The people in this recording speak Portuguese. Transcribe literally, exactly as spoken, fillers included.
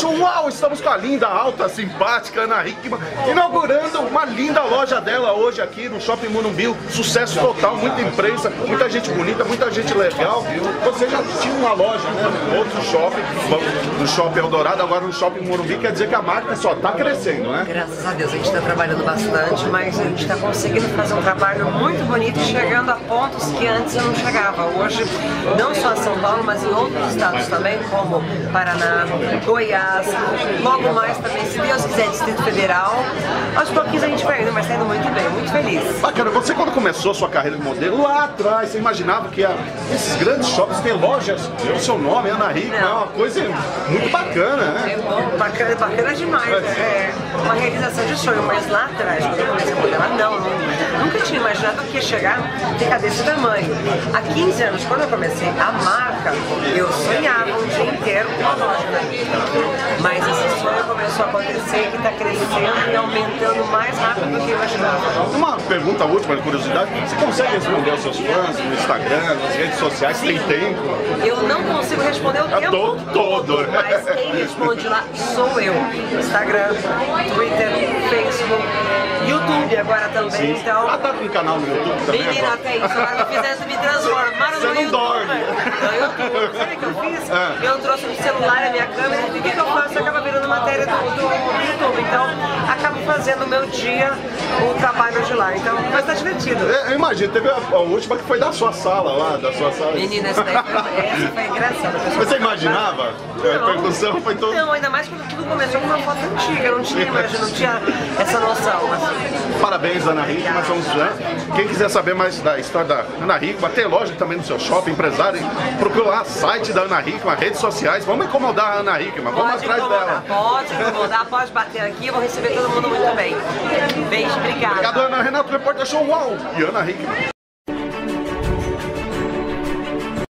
achou? Uau, estamos com a linda, alta, simpática Ana Hickmann, inaugurando uma linda loja dela hoje aqui no Shopping Morumbi. Sucesso total, muita imprensa, muita gente bonita, muita gente legal. Você já tinha uma loja, né? Outro shopping, no Shopping Eldorado, agora no Shopping Morumbi, quer dizer que a marca só está crescendo, né? Graças a Deus, a gente está trabalhando bastante, mas a gente está conseguindo fazer um trabalho muito bonito, chegando a pontos que antes eu não chegava. Hoje, não só em São Paulo, mas em outros estados também, como Paraná, Goiás, logo mais também, se Deus quiser, Distrito Federal. Aos pouquinhos a gente vai indo, mas está indo muito bem, muito feliz. Bacana, você quando começou a sua carreira de modelo, lá atrás, você imaginava que a, esses grandes shoppings têm lojas, o seu nome, Ana Rica, é uma coisa muito bacana, né? É bom, bacana, bacana demais, é uma realização de sonho, mas lá atrás, quando eu comecei a modelar, não, não, nunca tinha imaginado que ia chegar, ficar desse tamanho. Há quinze anos, quando eu comecei a marca, eu sonhava um dia inteiro com uma loja, né? Mas esse sonho começou a acontecer e está crescendo e aumentando mais rápido do que eu imaginava. Uma pergunta última, de curiosidade, você consegue responder aos seus fãs no Instagram, nas redes sociais? Sim. Tem tempo? Eu não consigo responder o tempo é todo, todo, mas quem responde lá sou eu. Instagram, Twitter, Facebook, YouTube agora também. Sim. Então... Ah, tá com o canal no YouTube também? Menina, até isso, agora que eu fiz essa me transformar no YouTube. Você não dorme. Eu, sabe o que eu fiz? Ah. Eu trouxe o celular, a minha câmera, e o que eu faço? Acaba virando matéria do, do, do YouTube. Então, acabo fazendo o meu dia, o trabalho de lá. Então, mas tá divertido. Eu, eu imagino, teve a, a última que foi da sua sala lá, da sua sala. Menina, essa daí foi, essa foi engraçada. Você imaginava? Não. A percussão foi toda... Não, ainda mais quando tudo começou com uma foto antiga. Eu não tinha, imagina, não tinha essa noção. Assim. Parabéns, Ana Rica, nós somos Zé. Quem quiser saber mais da história da Ana Rica, ter loja também no seu shopping, empresário, procura lá, site da Ana Rica, redes sociais. Vamos incomodar a Ana Rica, mas vamos atrás dela. Pode incomodar, pode bater aqui, eu vou receber todo mundo muito bem. Beijo, obrigada. Obrigado, Ana. Renato Reportagem, uau! E Ana Rica.